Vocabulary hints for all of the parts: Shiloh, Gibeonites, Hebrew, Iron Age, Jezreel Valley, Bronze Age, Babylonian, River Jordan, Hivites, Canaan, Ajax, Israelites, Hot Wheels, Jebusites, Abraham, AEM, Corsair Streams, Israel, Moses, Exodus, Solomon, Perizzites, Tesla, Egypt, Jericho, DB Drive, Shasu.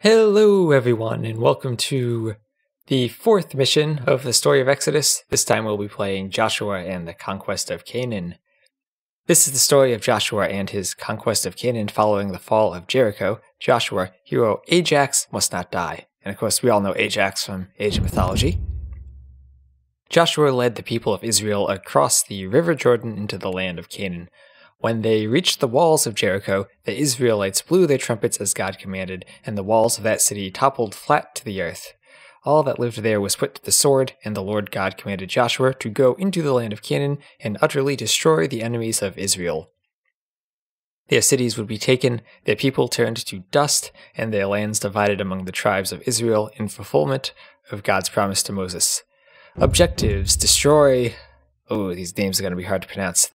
Hello everyone, and welcome to the fourth mission of the story of Exodus. This time we'll be playing Joshua and the conquest of Canaan. This is the story of Joshua and his conquest of Canaan following the fall of Jericho. Joshua, hero Ajax, must not die. And of course we all know Ajax from Age of Mythology. Joshua led the people of Israel across the River Jordan into the land of Canaan. When they reached the walls of Jericho, the Israelites blew their trumpets as God commanded, and the walls of that city toppled flat to the earth. All that lived there was put to the sword, and the Lord God commanded Joshua to go into the land of Canaan and utterly destroy the enemies of Israel. Their cities would be taken, their people turned to dust, and their lands divided among the tribes of Israel in fulfillment of God's promise to Moses. Objectives: destroy... oh, these names are going to be hard to pronounce.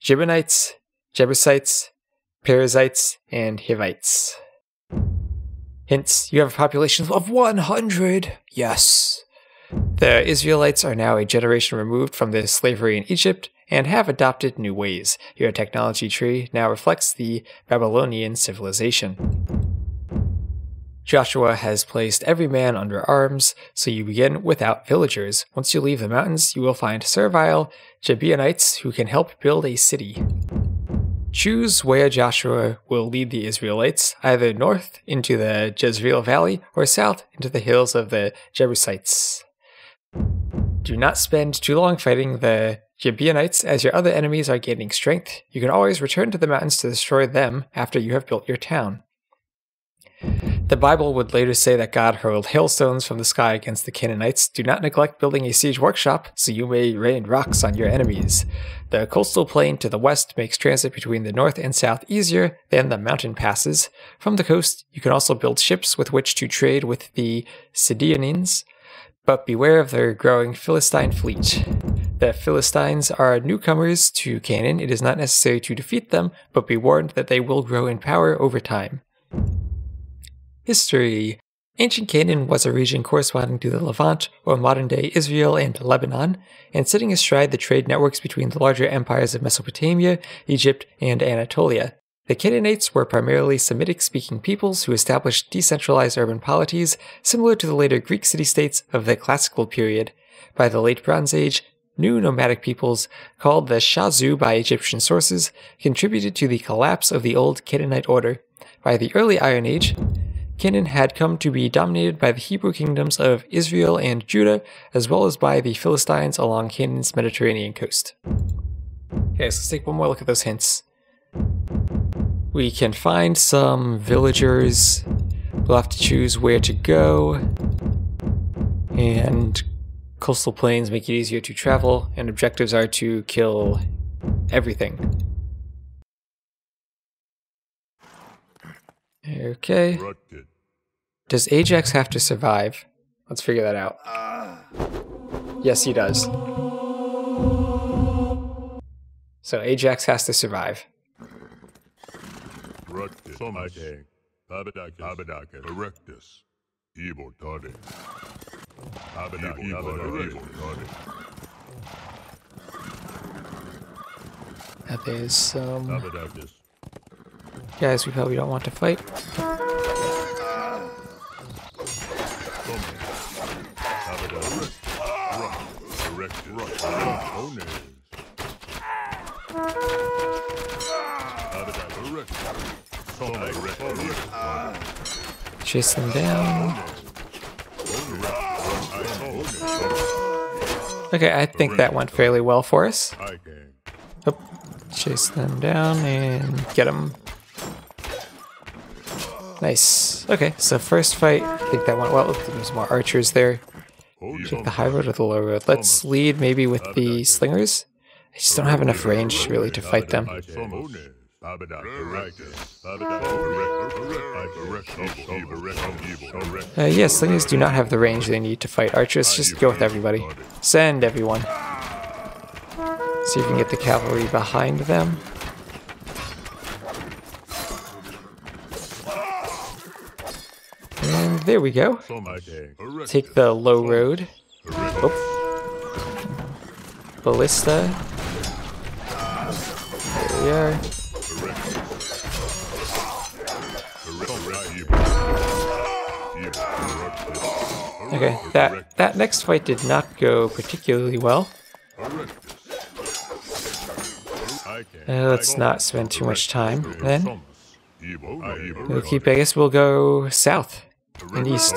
Gibeonites, Jebusites, Perizzites, and Hivites. Hence, you have a population of 100! Yes! The Israelites are now a generation removed from their slavery in Egypt and have adopted new ways. Your technology tree now reflects the Babylonian civilization. Joshua has placed every man under arms, so you begin without villagers. Once you leave the mountains, you will find servile Gibeonites who can help build a city. Choose where Joshua will lead the Israelites, either north into the Jezreel Valley or south into the hills of the Jebusites. Do not spend too long fighting the Gibeonites, as your other enemies are gaining strength. You can always return to the mountains to destroy them after you have built your town. The Bible would later say that God hurled hailstones from the sky against the Canaanites. Do not neglect building a siege workshop, so you may rain rocks on your enemies. The coastal plain to the west makes transit between the north and south easier than the mountain passes. From the coast, you can also build ships with which to trade with the Sidonians, but beware of their growing Philistine fleet. The Philistines are newcomers to Canaan. It is not necessary to defeat them, but be warned that they will grow in power over time. History. Ancient Canaan was a region corresponding to the Levant, or modern-day Israel and Lebanon, and sitting astride the trade networks between the larger empires of Mesopotamia, Egypt, and Anatolia. The Canaanites were primarily Semitic-speaking peoples who established decentralized urban polities similar to the later Greek city-states of the Classical period. By the late Bronze Age, new nomadic peoples, called the Shasu by Egyptian sources, contributed to the collapse of the old Canaanite order. By the early Iron Age, Canaan had come to be dominated by the Hebrew kingdoms of Israel and Judah, as well as by the Philistines along Canaan's Mediterranean coast. Okay, so let's take one more look at those hints. We can find some villagers. We'll have to choose where to go. And coastal plains make it easier to travel, and objectives are to kill everything. Okay. Does Ajax have to survive? Let's figure that out. Yes, he does. So Ajax has to survive. Now there's some... guys we probably don't want to fight. Chase them down. Okay, I think that went fairly well for us. Oh, chase them down and get them. Nice. Okay, so first fight, I think that went well. There's more archers there. Take the high road or the low road. Let's lead maybe with the slingers. I just don't have enough range really to fight them. Yeah, slingers do not have the range they need to fight archers. Just go with everybody. Send everyone. See if we can get the cavalry behind them. And there we go. Take the low road. Oh. Ballista. There we are. Okay, that next fight did not go particularly well. Let's not spend too much time then. We'll keep, I guess we'll go south and east.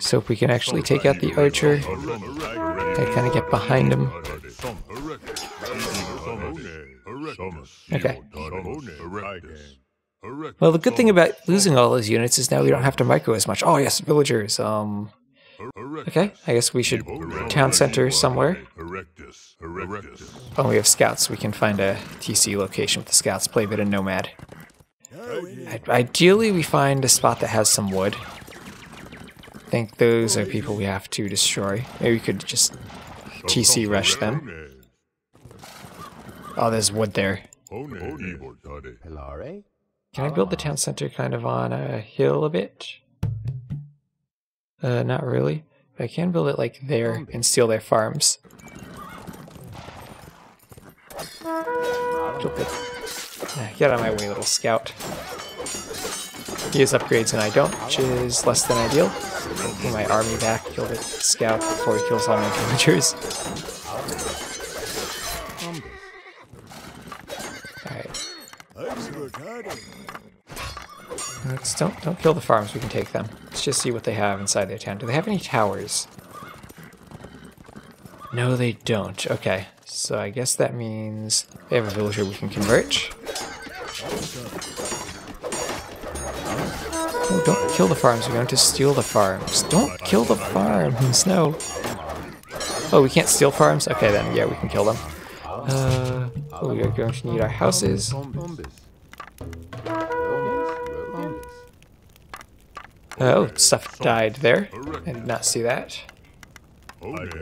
So if we can actually take out the archer, I kind of get behind him. Okay. Well, the good thing about losing all those units is now we don't have to micro as much. Oh yes, villagers. Okay, I guess we should town center somewhere. Oh, we have scouts. We can find a TC location with the scouts. Play a bit of Nomad. Ideally, we find a spot that has some wood. I think those are people we have to destroy. Maybe we could just TC rush them. Oh, there's wood there. Can I build the town center kind of on a hill a bit? Not really. But I can build it like there and steal their farms. Get out of my way, little scout. He has upgrades and I don't, which is less than ideal. Get my army back, kill the scout before he kills all my villagers. Alright. Let's don't kill the farms, we can take them. Let's just see what they have inside their town. Do they have any towers? No, they don't. Okay, so I guess that means they have a villager we can convert. Oh, don't kill the farms, we're going to steal the farms. Don't kill the farms, no. Oh, we can't steal farms? Okay then, yeah, we can kill them. We are going to need our houses. Oh, stuff died there. I did not see that.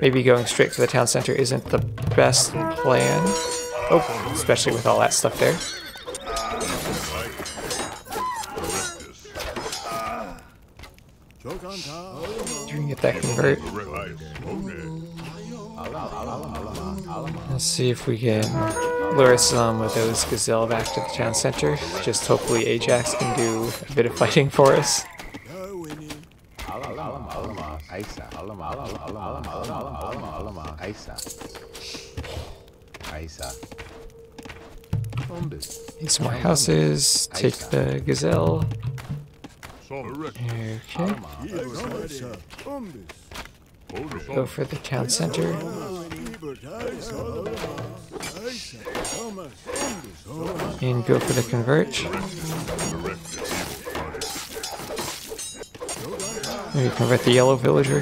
Maybe going straight for the town center isn't the best plan. Oh, especially with all that stuff there. You can get that convert. Let's see if we can lure some of those gazelle back to the town center. Just hopefully Ajax can do a bit of fighting for us. Need some more houses, take the gazelle. Okay. Go for the town center. And go for the convert. Maybe convert the yellow villager.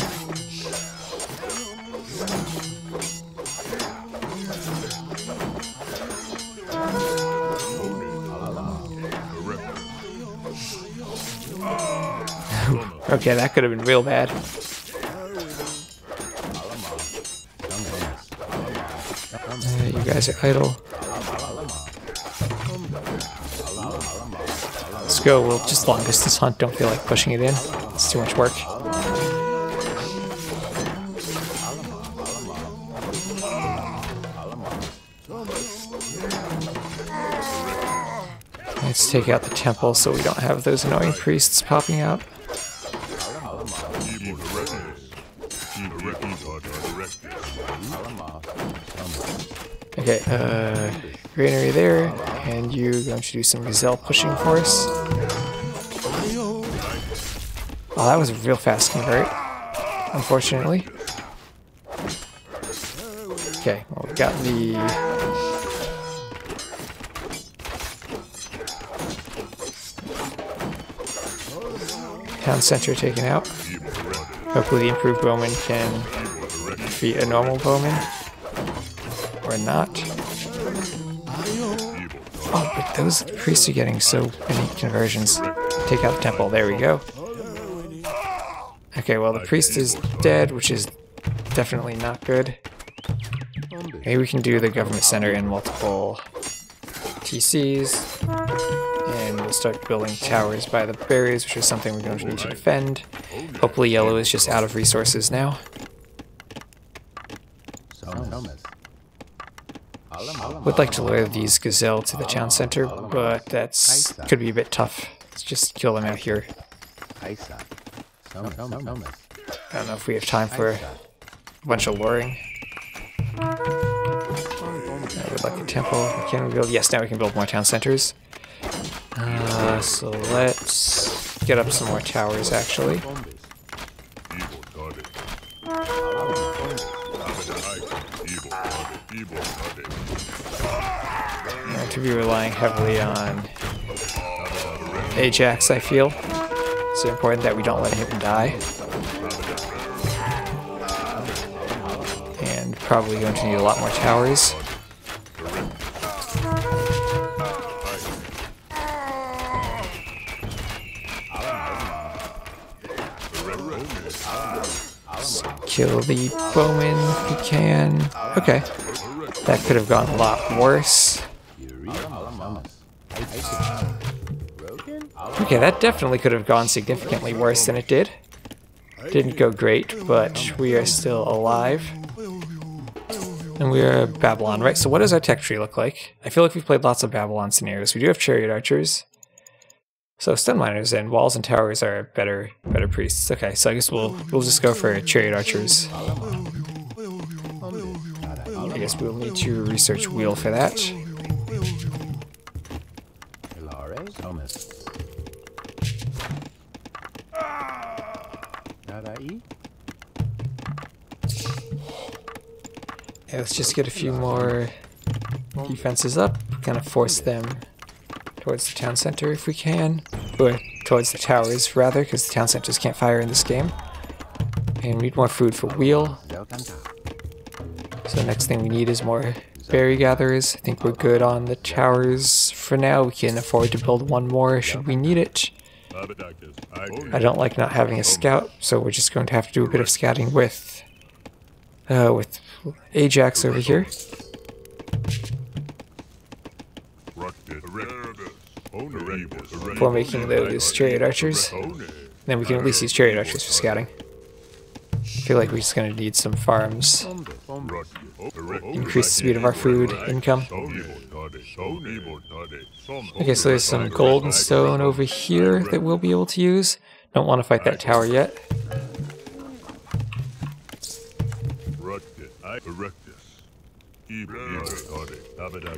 Okay, that could have been real bad. You guys are idle. Let's go, we'll just long distance hunt, don't feel like pushing it in. It's too much work. Let's take out the temple so we don't have those annoying priests popping out. Okay, granary there, and you're going to do some gazelle pushing for us. Oh, that was a real fast convert, unfortunately. Okay, well, we got the... town center taken out. Hopefully the improved bowman can defeat a normal bowman. Or not. Oh, but those priests are getting so many conversions. Take out the temple. There we go. Okay, well the priest is dead, which is definitely not good. Maybe we can do the government center in multiple TCs. And we'll start building towers by the barriers, which is something we're going to need to defend. Hopefully yellow is just out of resources now. Would like to lure these gazelle to the town center, but that's could be a bit tough. Let's just kill them out here. I don't know if we have time for a bunch of luring. I would like a temple. Can we build? Yes, now we can build more town centers. So let's get up some more towers, actually. I'm going to be relying heavily on Ajax, I feel. It's important that we don't let him die. And probably going to need a lot more towers. Let's kill the bowman if we can. Okay. That could have gone a lot worse. Okay, that definitely could have gone significantly worse than it did. Didn't go great, but we are still alive. And we are Babylon, right? So what does our tech tree look like? I feel like we've played lots of Babylon scenarios. We do have chariot archers. So stone miners and walls and towers are better priests. Okay, so I guess we'll just go for chariot archers. I guess we'll need to research wheel for that. Yeah, let's just get a few more defenses up. Kind of force them towards the town center if we can, or towards the towers rather, because the town centers can't fire in this game. And we need more food for wheel. So the next thing we need is more berry gatherers. I think we're good on the towers for now. We can afford to build one more should we need it. I don't like not having a scout, so we're just going to have to do a bit of scouting with Ajax over here. Before making those chariot archers, then we can at least use chariot archers for scouting. I feel like we're just going to need some farms. Increase the speed of our food income. Okay, so there's some gold and stone over here that we'll be able to use. Don't want to fight that tower yet.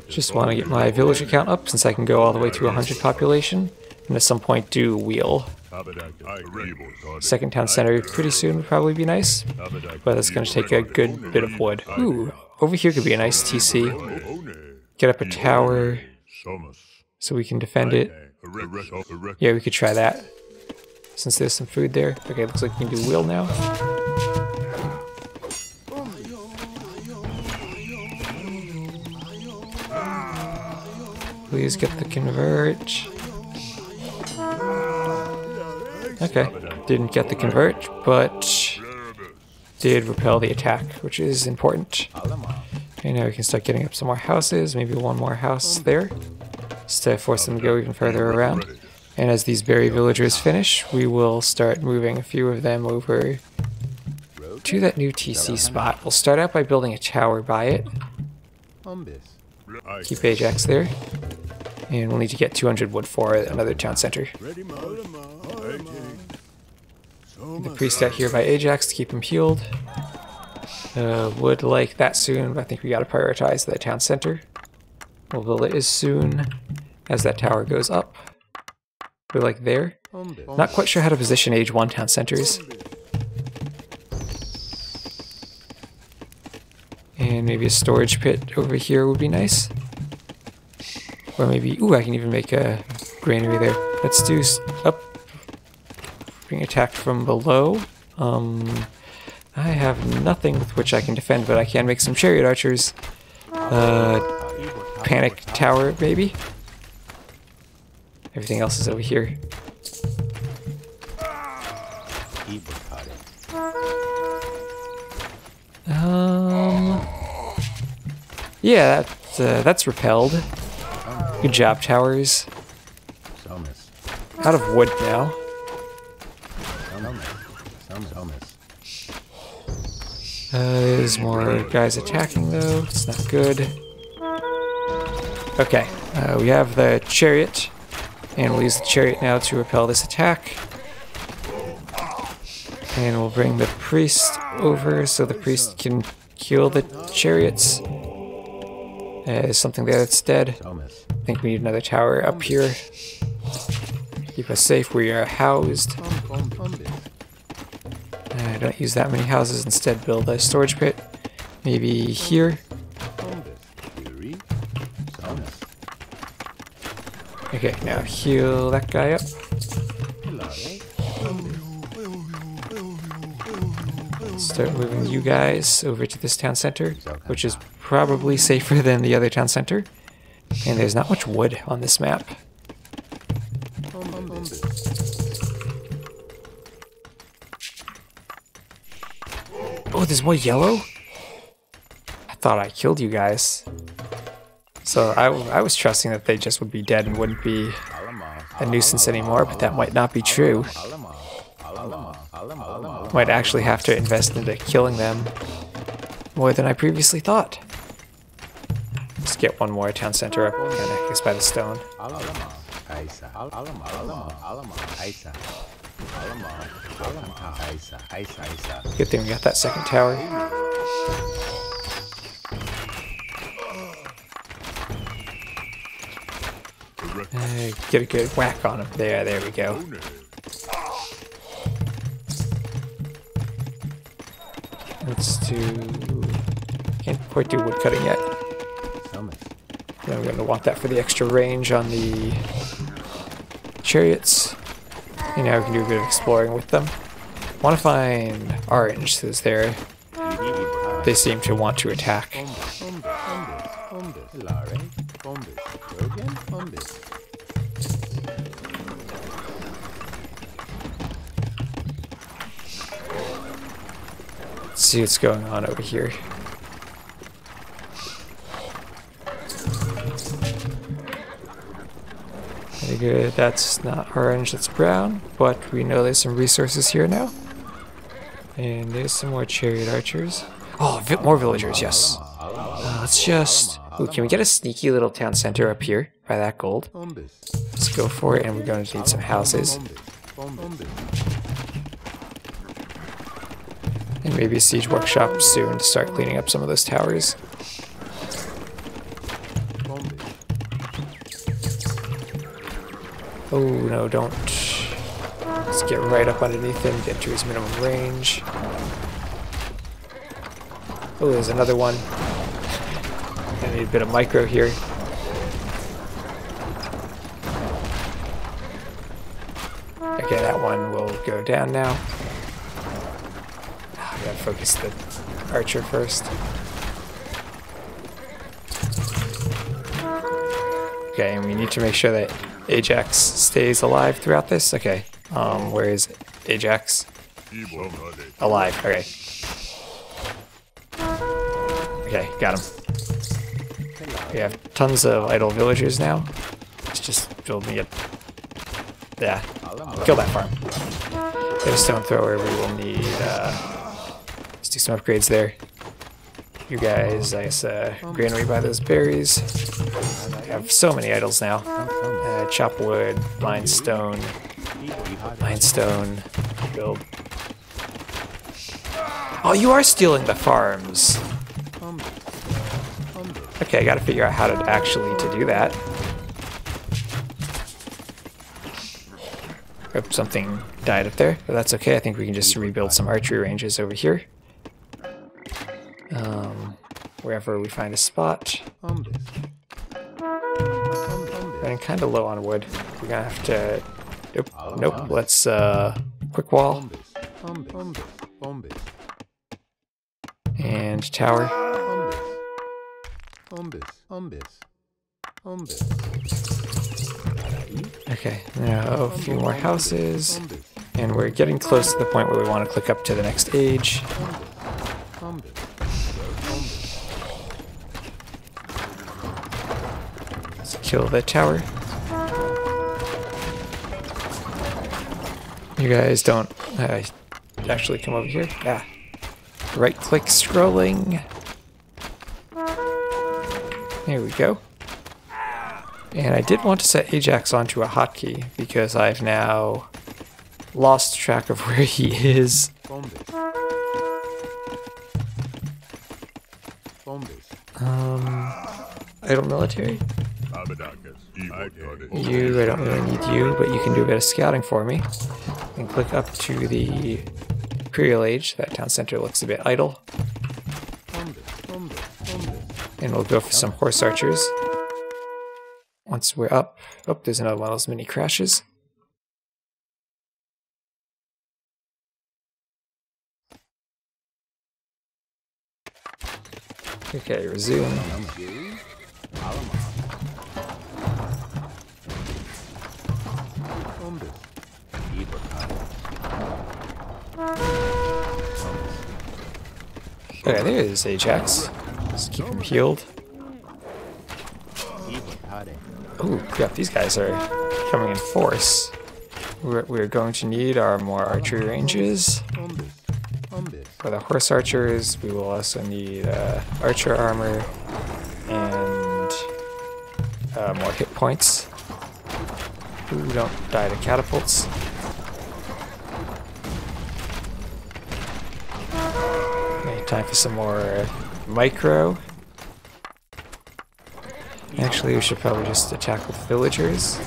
Just want to get my villager count up since I can go all the way to 100 population. And at some point do wheel. Second town center pretty soon would probably be nice, but that's going to take a good bit of wood. Ooh, over here could be a nice TC. Get up a tower so we can defend it. Yeah, we could try that since there's some food there. Okay, looks like we can do wheel now. Please get the convert. Okay, didn't get the convert, but did repel the attack, which is important. Okay, now we can start getting up some more houses, maybe one more house there, just to force them to go even further around. And as these berry villagers finish, we will start moving a few of them over to that new TC spot. We'll start out by building a tower by it. Keep Ajax there. And we'll need to get 200 wood for another town center. The priest out here by Ajax to keep him healed. Would like that soon, but I think we gotta prioritize the town center. We'll build it as soon as that tower goes up. We're like there. Not quite sure how to position Age 1 town centers. And maybe a storage pit over here would be nice. Or maybe, ooh, I can even make a granary there. Let's do up. Being attacked from below. I have nothing with which I can defend, but I can make some chariot archers. Panic tower, maybe. Everything else is over here. Yeah, that's repelled. Good job, towers. Out of wood now. There's more guys attacking though. It's not good. Okay, we have the chariot, and we'll use the chariot now to repel this attack. And we'll bring the priest over so the priest can kill the chariots. There's something there that's dead. I think we need another tower up here. Keep us safe. We are housed. Don't use that many houses. Instead, build a storage pit. Maybe here. Okay, now heal that guy up. Start moving you guys over to this town center, which is probably safer than the other town center. And there's not much wood on this map. Oh, there's more yellow? I thought I killed you guys. So I was trusting that they just would be dead and wouldn't be a nuisance anymore, but that might not be true. Might actually have to invest into killing them more than I previously thought. Let's get one more town center up, and I guess by the stone. Good thing we got that second tower. Get a good whack on him. There we go. Let's do... Can't quite do wood cutting yet. Yeah, we're going to want that for the extra range on the chariots. And now we can do a bit of exploring with them. Want to find orange, since they seem to want to attack. Let's see what's going on over here. Very good. That's not orange, that's brown, but we know there's some resources here now. And there's some more chariot archers. Oh, more villagers, yes. Let's just... Ooh, can we get a sneaky little town center up here by that gold? Let's go for it, and we're going to need some houses. And maybe a siege workshop soon to start cleaning up some of those towers. Oh no, don't. Let's get right up underneath him, get to his minimum range. Oh, there's another one. I need a bit of micro here. Okay, that one will go down now. I gotta focus the archer first. Okay, and we need to make sure that Ajax stays alive throughout this. Okay, where is it? Ajax? Alive, okay. Okay, got him. We have tons of idle villagers now. Let's just build me a... Yeah, kill that farm. Get a stone thrower, we will need... let's do some upgrades there. You guys, I guess, granary by those berries. I have so many idols now. Chop wood, mine stone, build. Oh, you are stealing the farms! Okay, I gotta figure out how to actually do that. Oh, something died up there, but that's okay. I think we can just rebuild some archery ranges over here. Wherever we find a spot. Running kinda low on wood. We're gonna have to... Nope, let's quick wall. And tower. Okay, now a few more houses, and we're getting close to the point where we want to click up to the next age. Let's kill the tower. You guys don't actually come over here. Yeah. Right click scrolling. There we go. And I did want to set Ajax onto a hotkey because I've now lost track of where he is. Idle military? You, I don't really need you, but you can do a bit of scouting for me. And click up to the Imperial Age. That town center looks a bit idle. And we'll go for some horse archers. Once we're up... Oh, there's another one of those mini crashes. Okay, resume. Okay, there is Ajax. Just keep him healed. Oh crap, these guys are coming in force. We're going to need our more archery ranges. For the horse archers, we will also need archer armor and more hit points. Ooh, don't die to catapults. Okay, time for some more micro. Actually, we should probably just attack with villagers.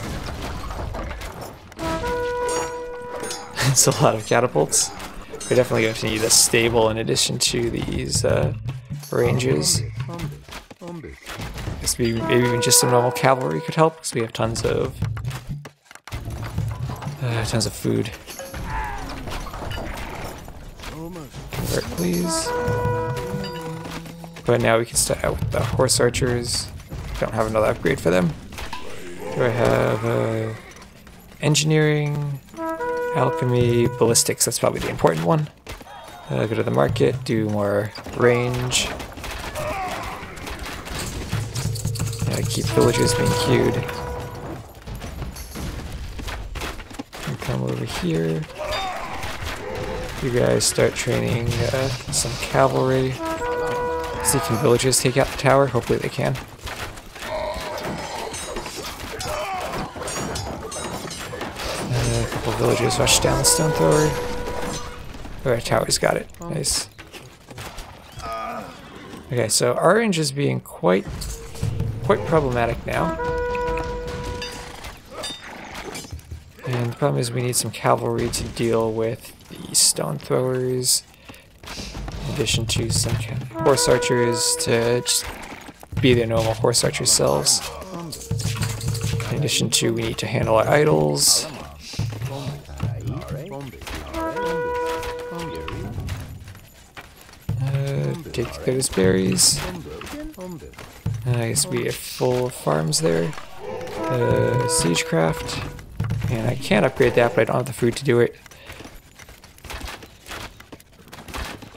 It's a lot of catapults. We're definitely going to need a stable in addition to these ranges. Maybe even just some normal cavalry could help, because we have tons of food. Convert, please. But now we can start out with the horse archers. Don't have another upgrade for them. Do I have engineering, alchemy, ballistics? That's probably the important one. Go to the market, do more range. Keep villagers being queued. And come over here. You guys start training some cavalry. See, can villagers take out the tower? Hopefully they can. Villagers rush down the stone thrower. Our tower's got it. Nice. Okay, so orange is being quite problematic now. And the problem is we need some cavalry to deal with the stone throwers, in addition to some horse archers to just be their normal horse archer selves. In addition to, we need to handle our idols. Take those berries. I guess we have full farms there. Siegecraft. And I can't upgrade that, but I don't have the food to do it.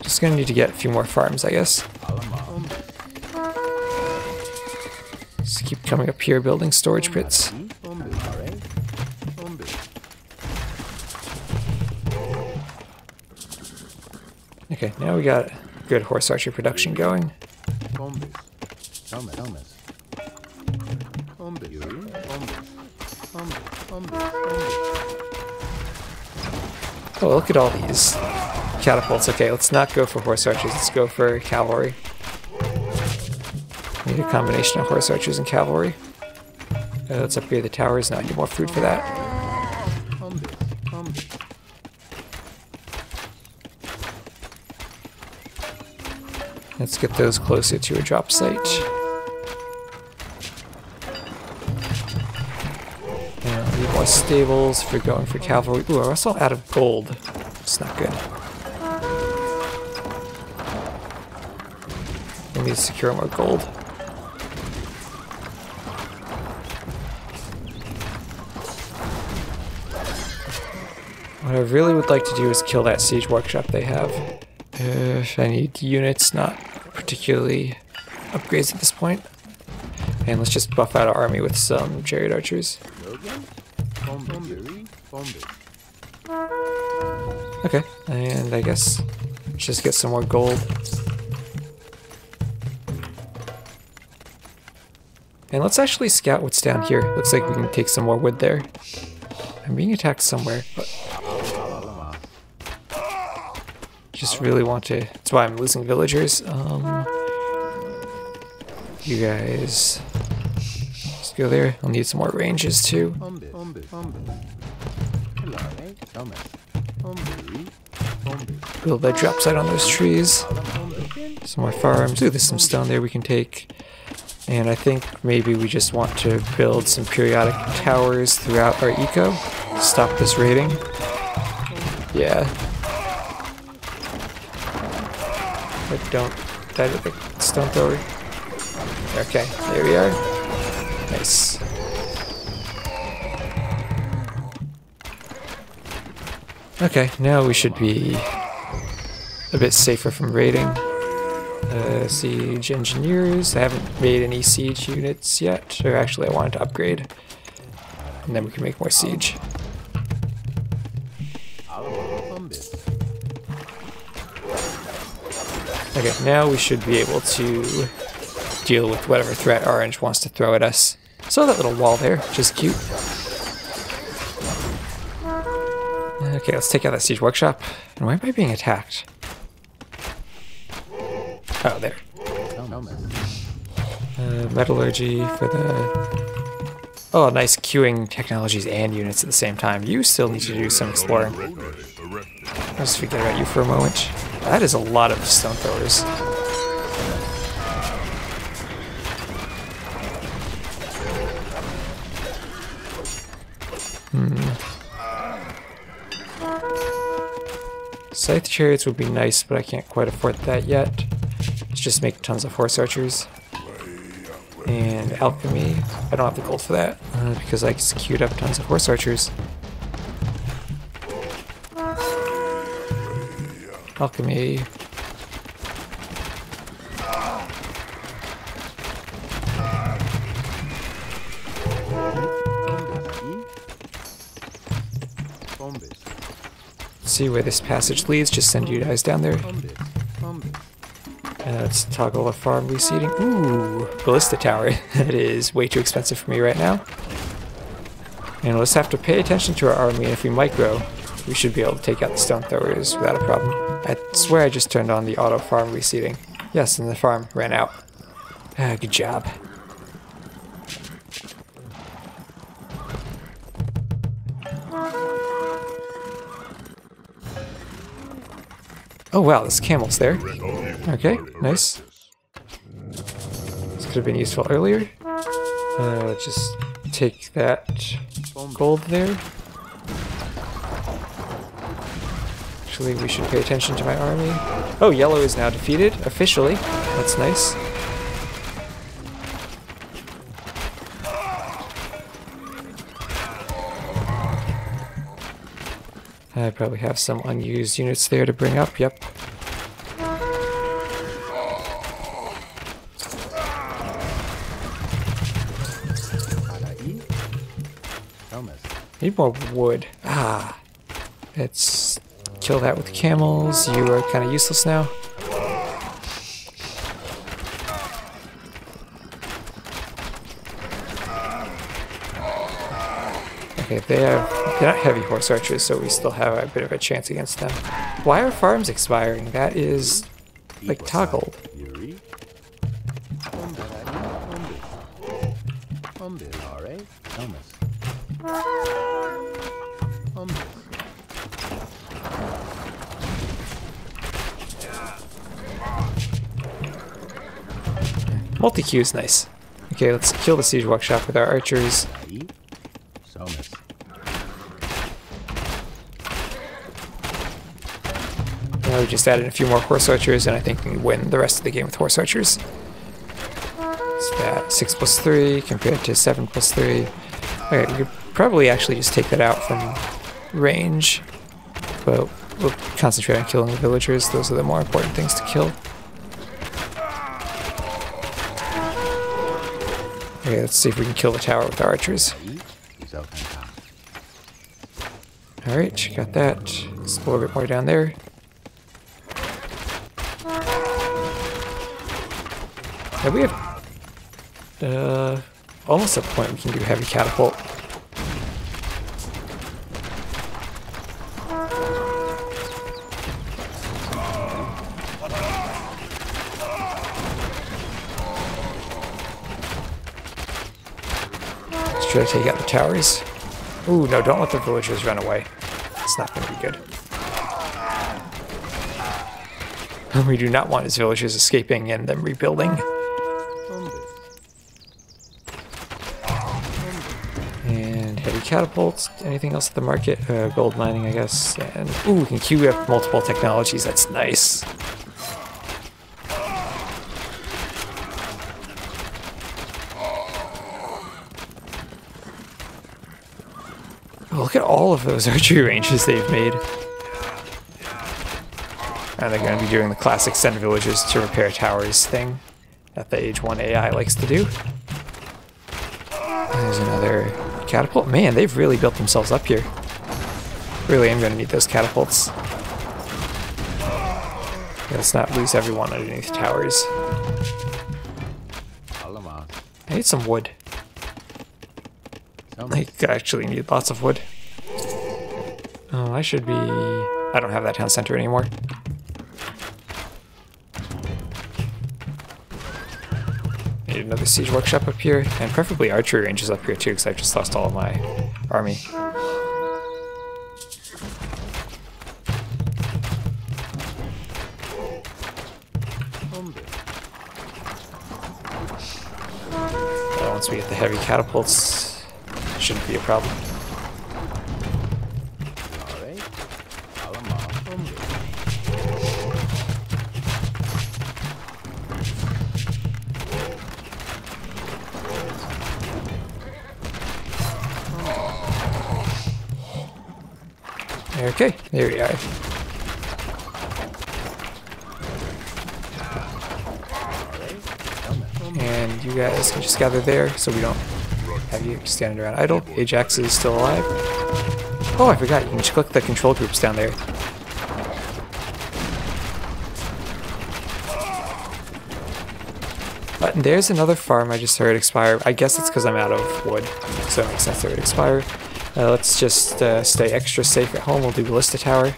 Just gonna need to get a few more farms, I guess. Just keep coming up here, building storage pits. Okay, now we got good horse archer production going. Oh, look at all these catapults. Okay, let's not go for horse archers, let's go for cavalry. We need a combination of horse archers and cavalry. Let's upgrade the towers, now I need more food for that. Let's get those closer to a drop site. And we need more stables for going for cavalry. Ooh, we're also out of gold. It's not good. We need to secure more gold. What I really would like to do is kill that siege workshop they have. I need units, not particularly upgrades at this point. And let's just buff out our army with some chariot archers. Okay, and I guess let's just get some more gold. And let's actually scout what's down here. Looks like we can take some more wood there. I'm being attacked somewhere, but just really want to. That's why I'm losing villagers. You guys, let's go there. I'll need some more ranges too. Build that drop site on those trees. Some more farms. Ooh, there's some stone there we can take. And I think maybe we just want to build some periodic towers throughout our eco. Stop this raiding. Yeah. But don't die to the stone thrower. Okay, there we are. Nice. Okay, now we should be a bit safer from raiding. Siege engineers. I haven't made any siege units yet. Or actually, I wanted to upgrade. And then we can make more siege. Okay, now we should be able to deal with whatever threat Orange wants to throw at us. So that little wall there, which is cute. Okay, let's take out that siege workshop. And why am I being attacked? Oh, there. Metallurgy for the... Oh, nice queuing technologies and units at the same time. You still need to do some exploring. I'll just forget about you for a moment. That is a lot of stone throwers. Scythe chariots would be nice, but I can't quite afford that yet. Let's just make tons of horse archers. And alchemy. I don't have the gold for that, because I just queued up tons of horse archers. Alchemy. See where this passage leads, just send you guys down there. Let's toggle a farm reseeding. Ooh, ballista tower. That is way too expensive for me right now. And let's have to pay attention to our army, and if we micro, we should be able to take out the stone throwers without a problem. I swear I just turned on the auto farm reseeding. Yes, and the farm ran out. Ah, good job. Oh wow, there's camels there. Okay, nice. This could have been useful earlier. Just take that gold there. Actually, we should pay attention to my army. Oh, yellow is now defeated, officially. That's nice. I probably have some unused units there to bring up, yep. Need more wood. Ah. Let's kill that with camels. You are kind of useless now. Okay, they're not heavy horse archers, so we still have a bit of a chance against them. Why are farms expiring? That is, like, toggled. Multi-queue is nice. Okay, let's kill the siege workshop with our archers. Now we just added a few more horse archers, and I think we can win the rest of the game with horse archers. So that 6+3 compared to 7+3. Alright, we could probably actually just take that out from range, but we'll concentrate on killing the villagers. Those are the more important things to kill. Okay, let's see if we can kill the tower with our archers. Alright, got that. Just a little bit more down there. Now we have Almost at the point we can do heavy catapult. Let's try to take out the towers. Ooh, no, don't let the villagers run away. It's not going to be good. We do not want his villagers escaping and then rebuilding. And heavy catapults. Anything else at the market? Gold mining, I guess. And ooh, we can queue up multiple technologies. That's nice. Look at all of those archery ranges they've made. And they're going to be doing the classic send villagers to repair towers thing that the Age 1 AI likes to do. There's another catapult. Man, they've really built themselves up here. Really am going to need those catapults. Let's not lose everyone underneath towers. I need some wood. I could actually need lots of wood. Oh, I should be... I don't have that town center anymore. Need another siege workshop up here, and preferably archery ranges up here too, because I've just lost all of my army. Well, once we get the heavy catapults, shouldn't be a problem. Okay, there we are. And you guys can just gather there so we don't have you standing around idle. Ajax is still alive. Oh, I forgot. You can just click the control groups down there. But there's another farm I just heard expire. I guess it's because I'm out of wood, so it makes sense that it would expire. Let's just stay extra safe at home. We'll do Ballista Tower.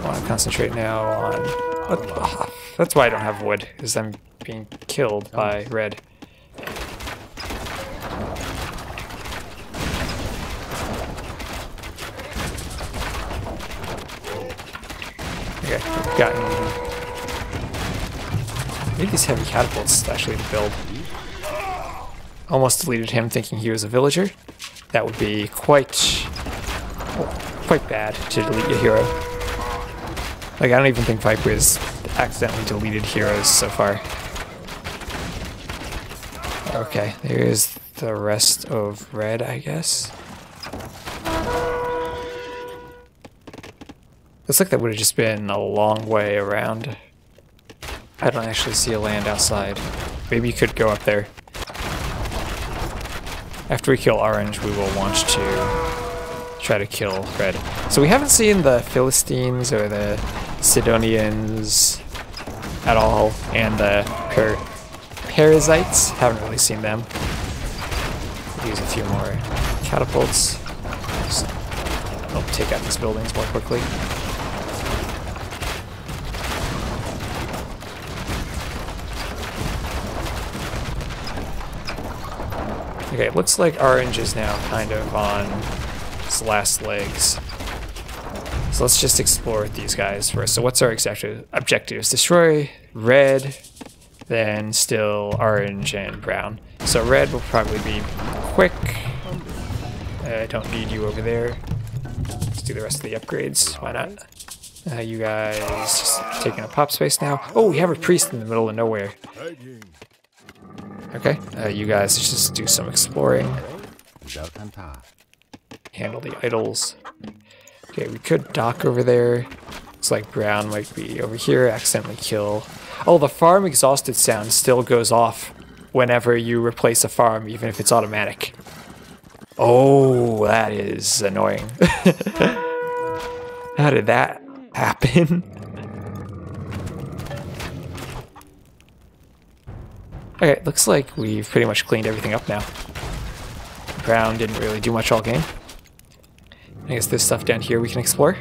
I want to concentrate now on... Oh, that's why I don't have wood, because I'm being killed by red. Okay, we've gotten... Maybe these heavy catapults actually to build. Almost deleted him thinking he was a villager. That would be quite bad to delete your hero. Like, I don't even think Viper has accidentally deleted heroes so far. Okay, there's the rest of red, I guess. Looks like that would have just been a long way around. I don't actually see a land outside. Maybe you could go up there. After we kill orange, we will want to try to kill red. So we haven't seen the Philistines or the Sidonians at all, and the Perizzites, haven't really seen them. Use a few more catapults. Just help take out these buildings more quickly. Okay, it looks like orange is now kind of on its last legs. So let's just explore these guys first. So what's our exact objectives? Destroy red, then still orange and brown. So red will probably be quick. I don't need you over there. Let's do the rest of the upgrades. Why not? You guys just taking a pop space now. Oh, we have a priest in the middle of nowhere. Okay, you guys just do some exploring. Handle the idols. Okay, we could dock over there. Looks like brown might be over here. Accidentally kill. Oh, the farm exhausted sound still goes off whenever you replace a farm, even if it's automatic. Oh, that is annoying. How did that happen? Okay, looks like we've pretty much cleaned everything up now. The ground didn't really do much all game. I guess there's stuff down here we can explore.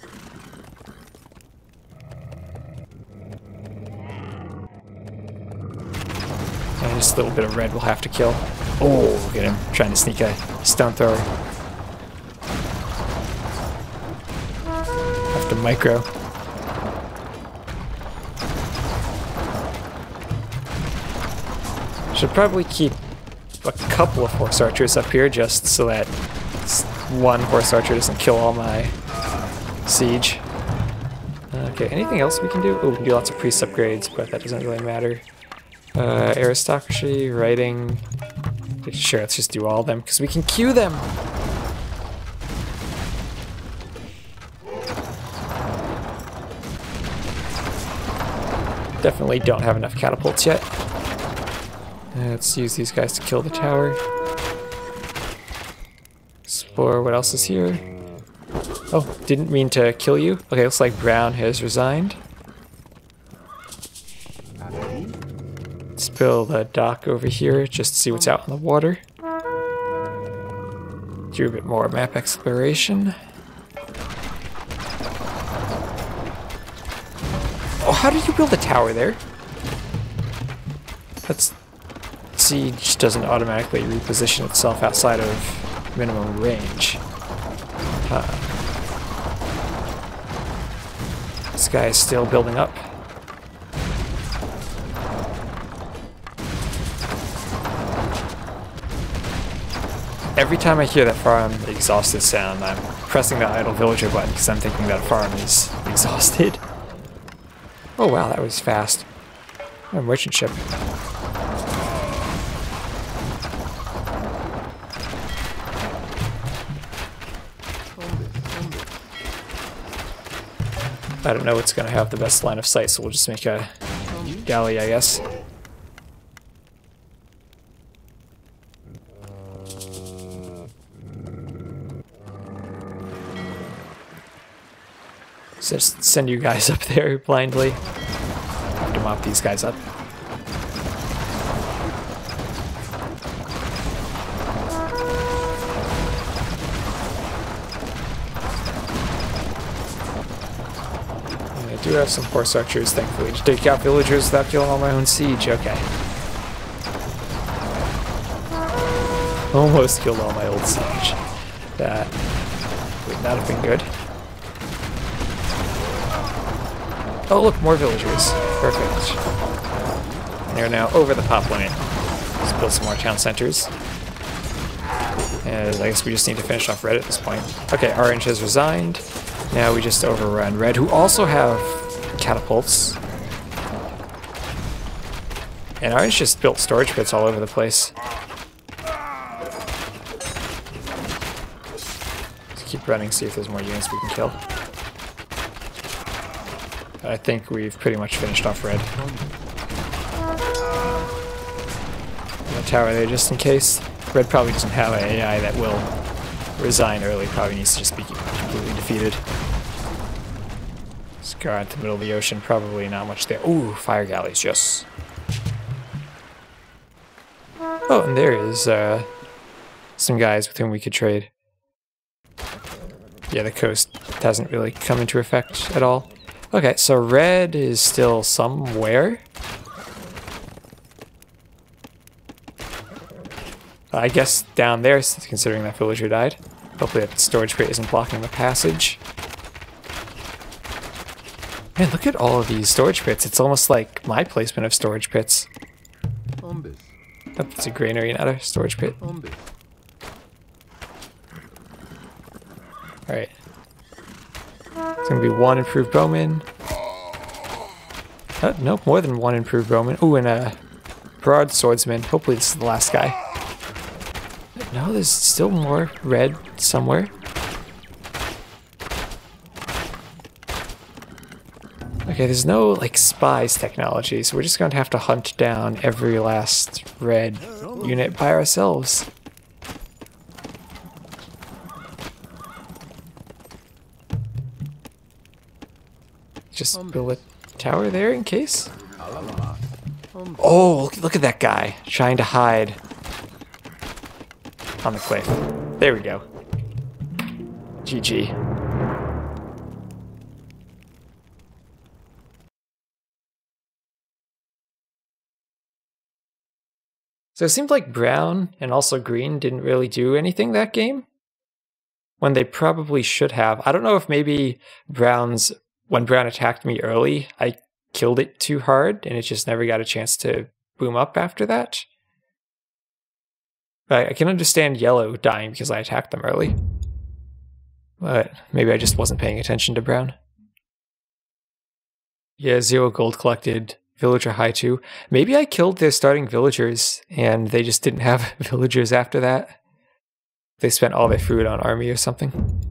And just a little bit of red we'll have to kill. Oh, look at him trying to sneak a stone thrower. Have to micro. Should probably keep a couple of horse archers up here just so that one horse archer doesn't kill all my siege. Okay, anything else we can do? Oh, we can do lots of priest upgrades, but that doesn't really matter. Aristocracy, writing. Sure, let's just do all of them because we can queue them. Definitely don't have enough catapults yet. Let's use these guys to kill the tower. Explore what else is here. Oh, didn't mean to kill you. Okay, looks like Brown has resigned. Let's build a dock over here just to see what's out in the water. Do a bit more map exploration. Oh, how did you build a tower there? That's... Siege doesn't automatically reposition itself outside of minimum range. This guy is still building up. Every time I hear that farm exhausted sound, I'm pressing the idle villager button because I'm thinking that farm is exhausted. Oh wow, that was fast. A merchant ship. I don't know what's going to have the best line of sight, so we'll just make a galley, I guess. So just send you guys up there blindly. Have to mop these guys up. I do have some horse archers, thankfully, to take out villagers without killing all my own siege. Okay. Almost killed all my old siege. That would not have been good. Oh, look, more villagers. Perfect. They're now over the pop limit. Let's build some more town centers. And I guess we just need to finish off red at this point. Okay, orange has resigned. Now we just overrun red, who also have catapults. And orange just built storage pits all over the place. Let's keep running, see if there's more units we can kill. I think we've pretty much finished off red. The tower there just in case. Red probably doesn't have an AI that will resign early, probably needs to just be completely defeated. Scar at the middle of the ocean, probably not much there. Ooh, fire galleys, yes. Oh, and there is some guys with whom we could trade. Yeah, the coast hasn't really come into effect at all. Okay, so red is still somewhere. I guess down there, considering that villager died. Hopefully that storage crate isn't blocking the passage. Man, look at all of these storage pits. It's almost like my placement of storage pits. Oh, that's a granary, not a storage pit. Alright. It's going to be one improved bowman. Oh, nope, more than one improved bowman. Ooh, and a broad swordsman. Hopefully this is the last guy. No, there's still more red somewhere. Okay, there's no, like, spies technology, so we're just going to have to hunt down every last red unit by ourselves. Just build a tower there in case. Oh, look at that guy trying to hide on the cliff. There we go. GG. So it seemed like brown and also green didn't really do anything that game, when they probably should have. I don't know if maybe when brown attacked me early, I killed it too hard and it just never got a chance to boom up after that. But I can understand yellow dying because I attacked them early. But maybe I just wasn't paying attention to brown. Yeah, 0 gold collected. Villager high 2. Maybe I killed their starting villagers and they just didn't have villagers after that. They spent all their food on army or something.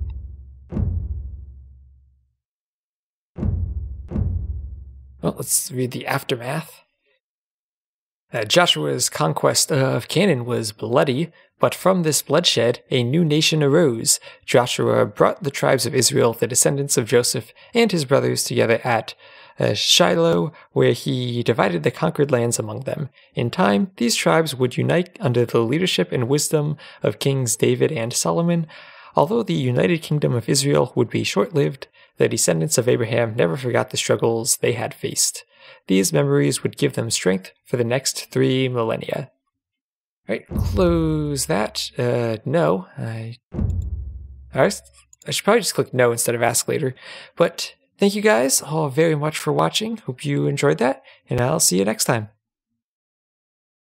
Well, let's read the aftermath. Joshua's conquest of Canaan was bloody, but from this bloodshed a new nation arose. Joshua brought the tribes of Israel, the descendants of Joseph, and his brothers together at Shiloh, where he divided the conquered lands among them. In time, these tribes would unite under the leadership and wisdom of Kings David and Solomon. Although the United Kingdom of Israel would be short-lived, the descendants of Abraham never forgot the struggles they had faced. These memories would give them strength for the next 3 millennia. All right, close that. No. I should probably just click no instead of ask later. But thank you guys all very much for watching. Hope you enjoyed that, and I'll see you next time.